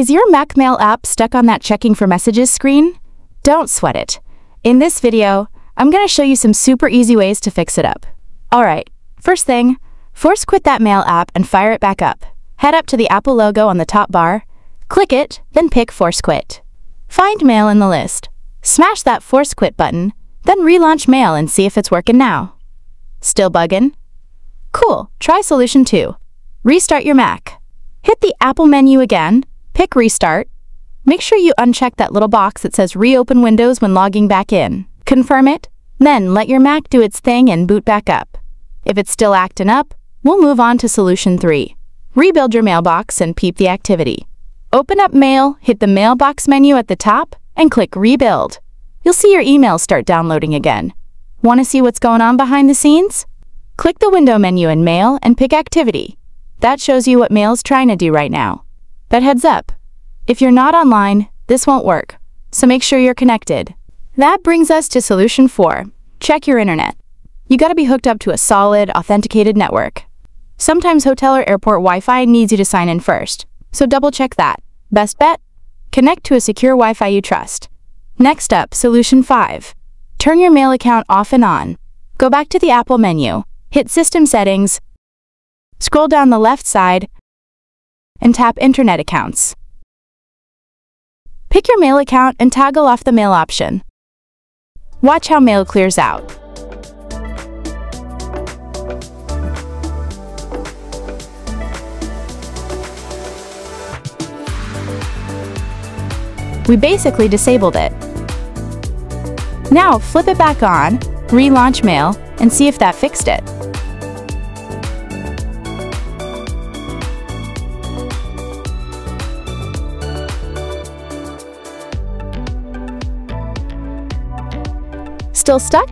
Is your Mac Mail app stuck on that checking for messages screen? Don't sweat it. In this video, I'm going to show you some super easy ways to fix it up. Alright, first thing, force quit that Mail app and fire it back up. Head up to the Apple logo on the top bar, click it, then pick Force Quit. Find Mail in the list. Smash that Force Quit button, then relaunch Mail and see if it's working now. Still bugging? Cool, try solution 2. Restart your Mac. Hit the Apple menu again, pick Restart. Make sure you uncheck that little box that says Reopen Windows when logging back in. Confirm it, then let your Mac do its thing and boot back up. If it's still acting up, we'll move on to solution 3. Rebuild your mailbox and peep the activity. Open up Mail, hit the Mailbox menu at the top, and click Rebuild. You'll see your emails start downloading again. Want to see what's going on behind the scenes? Click the Window menu in Mail and pick Activity. That shows you what Mail's trying to do right now. But heads up, if you're not online, this won't work, so make sure you're connected. That brings us to solution 4. Check your internet. You gotta be hooked up to a solid, authenticated network. Sometimes hotel or airport Wi-Fi needs you to sign in first, so double check that. Best bet? Connect to a secure Wi-Fi you trust. Next up, solution 5. Turn your Mail account off and on. Go back to the Apple menu, hit System Settings, scroll down the left side, and tap Internet Accounts. Pick your Mail account and toggle off the Mail option. Watch how Mail clears out. We basically disabled it. Now flip it back on, relaunch Mail, and see if that fixed it. Still stuck?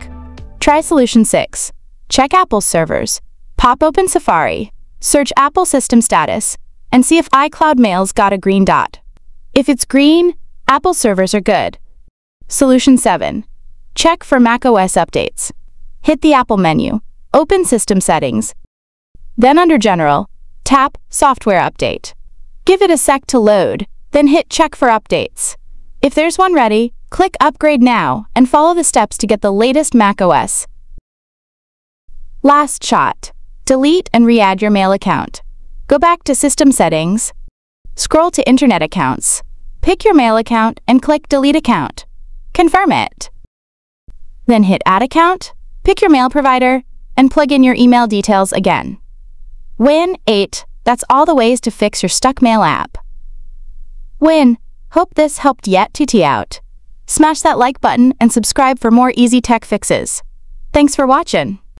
Try solution 6. Check Apple's servers. Pop open Safari, search Apple system status, and see if iCloud Mail's got a green dot. If it's green, Apple servers are good. Solution 7. Check for macOS updates. Hit the Apple menu, open System Settings, then under General, tap Software Update. Give it a sec to load, then hit Check for Updates. If there's one ready, click Upgrade Now and follow the steps to get the latest macOS. Last shot. Delete and re-add your Mail account. Go back to System Settings, scroll to Internet Accounts, pick your Mail account and click Delete Account. Confirm it. Then hit Add Account, pick your mail provider, and plug in your email details again. Win 8. That's all the ways to fix your stuck Mail app. Win. Hope this helped yet TT out. Smash that like button and subscribe for more easy tech fixes. Thanks for watching.